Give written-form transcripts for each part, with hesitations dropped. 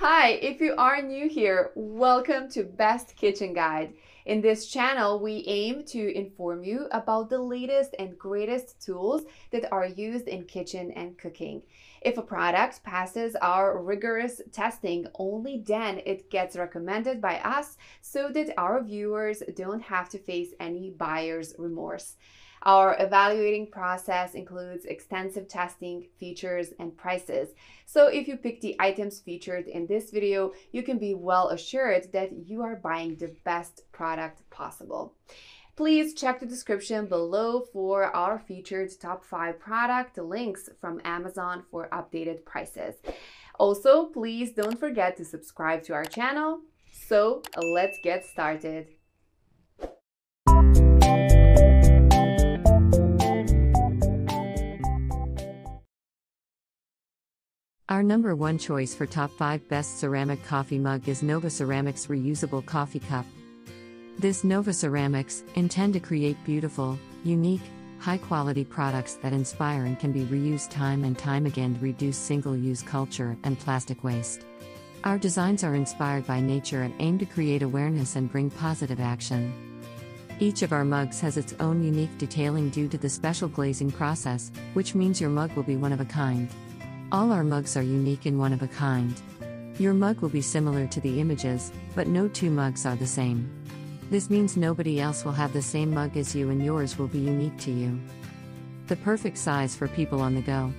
Hi, if you are new here, welcome to Best Kitchen Guide. In this channel, we aim to inform you about the latest and greatest tools that are used in kitchen and cooking. If a product passes our rigorous testing, only then it gets recommended by us so that our viewers don't have to face any buyer's remorse. Our evaluating process includes extensive testing, features, and prices. So if you pick the items featured in this video, you can be well assured that you are buying the best product possible. Please check the description below for our featured top 5 product links from Amazon for updated prices. Also, please don't forget to subscribe to our channel. So let's get started. Our number one choice for top 5 best ceramic coffee mug is Nova Ceramics Reusable Coffee Cup. This Nova Ceramics intend to create beautiful, unique, high-quality products that inspire and can be reused time and time again to reduce single-use culture and plastic waste. Our designs are inspired by nature and aim to create awareness and bring positive action. Each of our mugs has its own unique detailing due to the special glazing process, which means your mug will be one of a kind. All our mugs are unique and one of a kind. Your mug will be similar to the images, but no two mugs are the same. This means nobody else will have the same mug as you and yours will be unique to you. The perfect size for people on the go.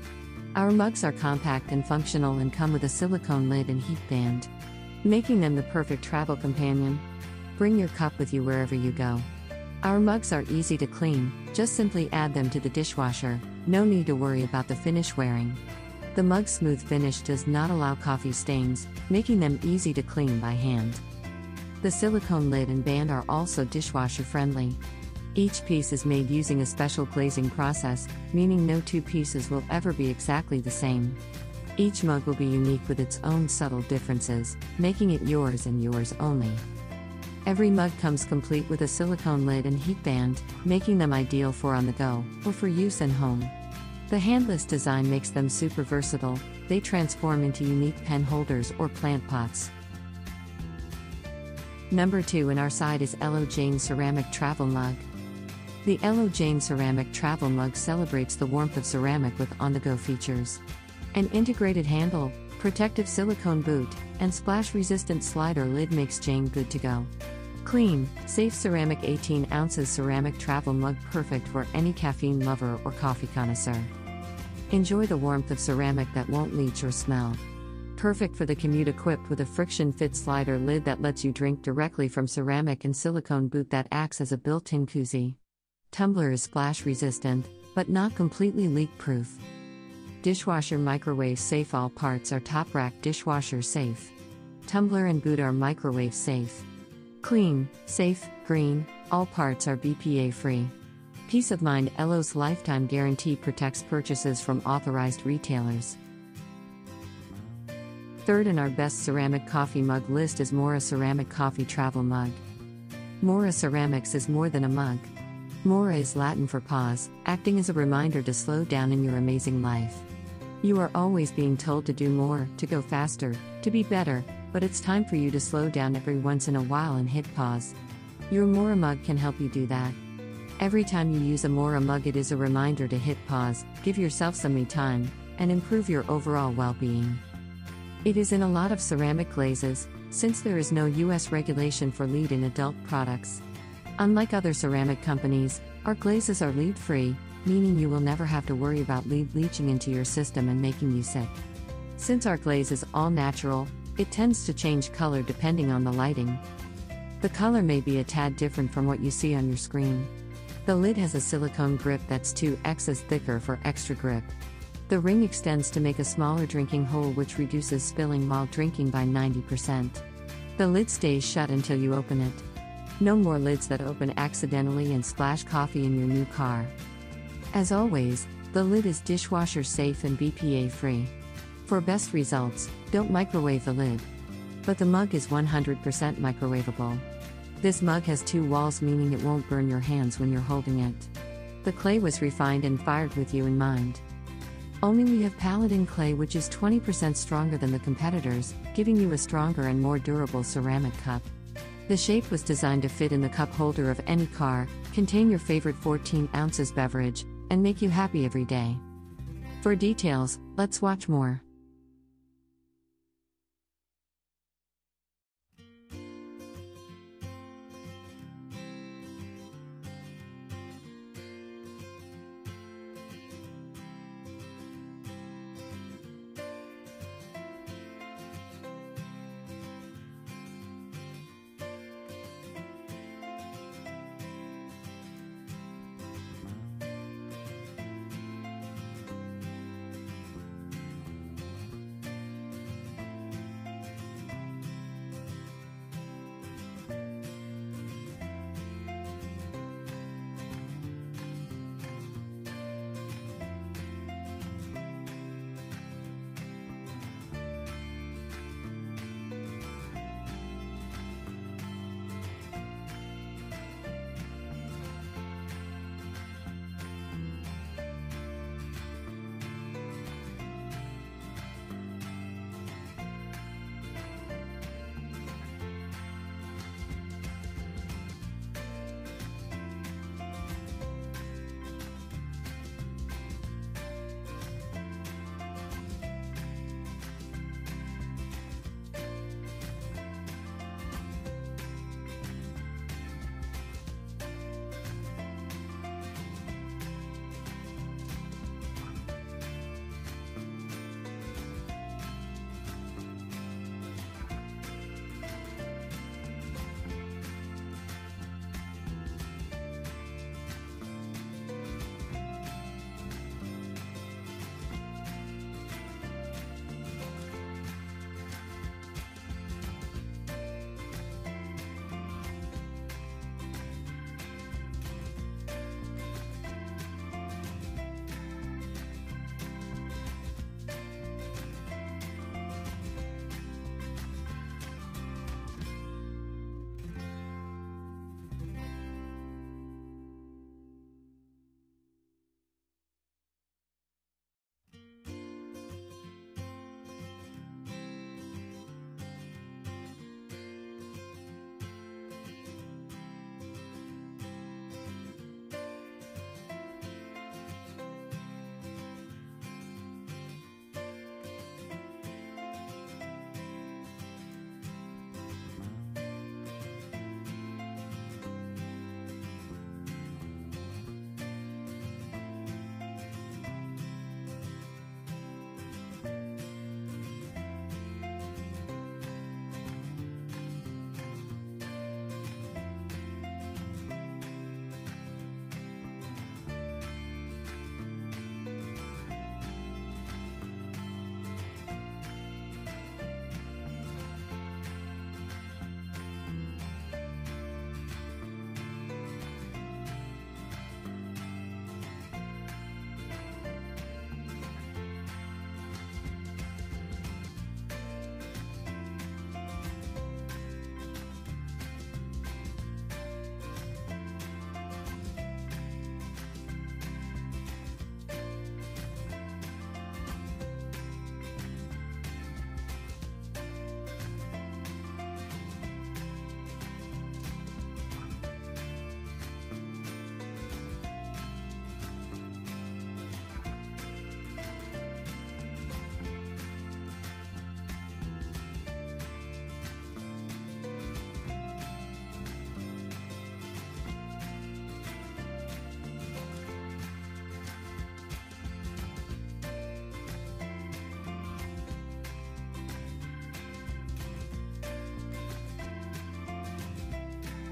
Our mugs are compact and functional and come with a silicone lid and heat band, making them the perfect travel companion. Bring your cup with you wherever you go. Our mugs are easy to clean, just simply add them to the dishwasher, no need to worry about the finish wearing. The mug's smooth finish does not allow coffee stains, making them easy to clean by hand. The silicone lid and band are also dishwasher friendly. Each piece is made using a special glazing process, meaning no two pieces will ever be exactly the same. Each mug will be unique with its own subtle differences, making it yours and yours only. Every mug comes complete with a silicone lid and heat band, making them ideal for on the go, or for use in home. The handless design makes them super versatile, they transform into unique pen holders or plant pots. Number 2 in our side is Elo Jane Ceramic Travel Mug. The Elo Jane Ceramic Travel Mug celebrates the warmth of ceramic with on-the-go features. An integrated handle, protective silicone boot, and splash-resistant slider lid makes Jane good to go. Clean, safe ceramic 18 ounces ceramic travel mug perfect for any caffeine lover or coffee connoisseur. Enjoy the warmth of ceramic that won't leach or smell. Perfect for the commute equipped with a friction-fit slider lid that lets you drink directly from ceramic and silicone boot that acts as a built-in koozie. Tumbler is splash-resistant, but not completely leak-proof. Dishwasher microwave safe. All parts are top rack dishwasher safe. Tumbler and boot are microwave safe. Clean, safe, green, all parts are BPA-free. Peace of mind. Elo's lifetime guarantee protects purchases from authorized retailers. Third in our best ceramic coffee mug list is Mora Ceramic Coffee Travel Mug. Mora Ceramics is more than a mug. Mora is Latin for pause, acting as a reminder to slow down in your amazing life. You are always being told to do more, to go faster, to be better, but it's time for you to slow down every once in a while and hit pause. Your Mora mug can help you do that. Every time you use a Mora mug, it is a reminder to hit pause, give yourself some me time, and improve your overall well-being. It is in a lot of ceramic glazes, since there is no US regulation for lead in adult products. Unlike other ceramic companies, our glazes are lead-free, meaning you will never have to worry about lead leaching into your system and making you sick. Since our glaze is all natural, it tends to change color depending on the lighting. The color may be a tad different from what you see on your screen. The lid has a silicone grip that's 2x thicker for extra grip. The ring extends to make a smaller drinking hole, which reduces spilling while drinking by 90%. The lid stays shut until you open it. No more lids that open accidentally and splash coffee in your new car. As always, the lid is dishwasher safe and BPA free. For best results, don't microwave the lid. But the mug is 100% microwavable. This mug has 2 walls, meaning it won't burn your hands when you're holding it. The clay was refined and fired with you in mind. Only we have Paladin clay, which is 20% stronger than the competitors, giving you a stronger and more durable ceramic cup. The shape was designed to fit in the cup holder of any car, contain your favorite 14 ounces beverage, and make you happy every day. For details, let's watch more.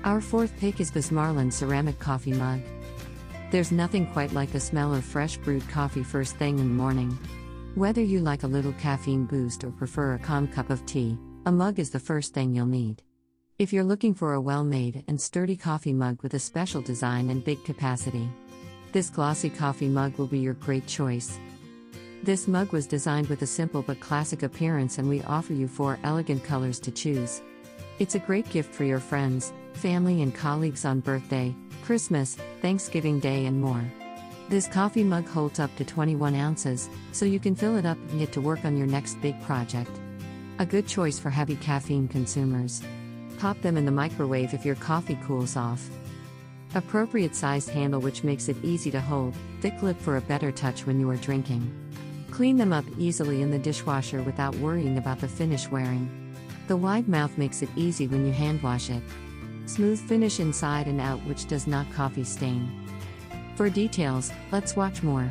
Our fourth pick is Bismarlin ceramic coffee mug. There's nothing quite like the smell of fresh brewed coffee first thing in the morning. Whether you like a little caffeine boost or prefer a calm cup of tea, a mug is the first thing you'll need. If you're looking for a well-made and sturdy coffee mug with a special design and big capacity, this glossy coffee mug will be your great choice. This mug was designed with a simple but classic appearance, and we offer you 4 elegant colors to choose. It's a great gift for your friends, family and colleagues on birthday, Christmas, Thanksgiving Day and more. This coffee mug holds up to 21 ounces, so you can fill it up and get to work on your next big project. A good choice for heavy caffeine consumers. Pop them in the microwave if your coffee cools off. Appropriate sized handle which makes it easy to hold, thick lip for a better touch when you are drinking. Clean them up easily in the dishwasher without worrying about the finish wearing. The wide mouth makes it easy when you hand wash it. Smooth finish inside and out which does not coffee stain. For details, let's watch more.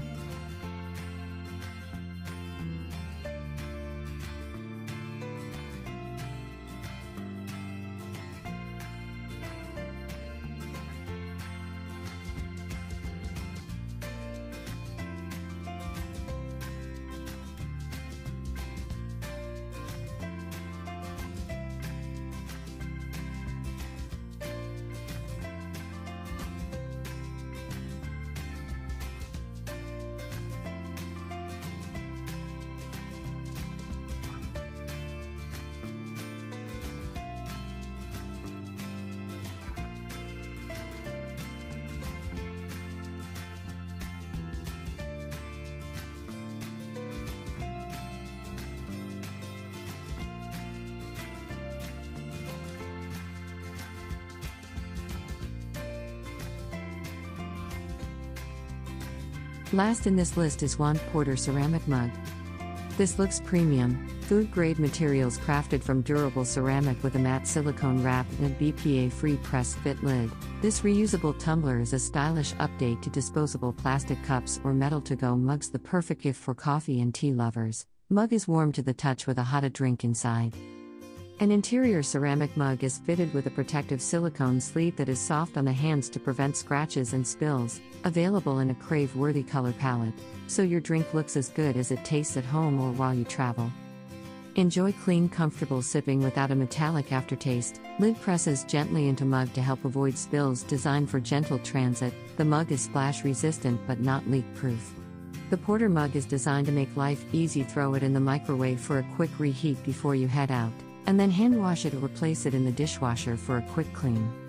Last in this list is Wand Porter ceramic mug. This looks premium, food-grade materials crafted from durable ceramic with a matte silicone wrap and a BPA-free press-fit lid. This reusable tumbler is a stylish update to disposable plastic cups or metal-to-go mugs, the perfect gift for coffee and tea lovers. Mug is warm to the touch with a hot drink inside. An interior ceramic mug is fitted with a protective silicone sleeve that is soft on the hands to prevent scratches and spills, available in a crave-worthy color palette, so your drink looks as good as it tastes at home or while you travel. Enjoy clean, comfortable sipping without a metallic aftertaste. Lid presses gently into mug to help avoid spills. Designed for gentle transit, the mug is splash-resistant but not leak-proof. The Porter mug is designed to make life easy. Throw it in the microwave for a quick reheat before you head out, and then hand wash it or place it in the dishwasher for a quick clean.